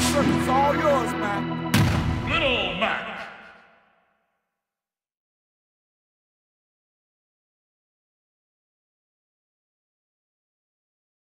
circle's all yours, Mac. Little Mac.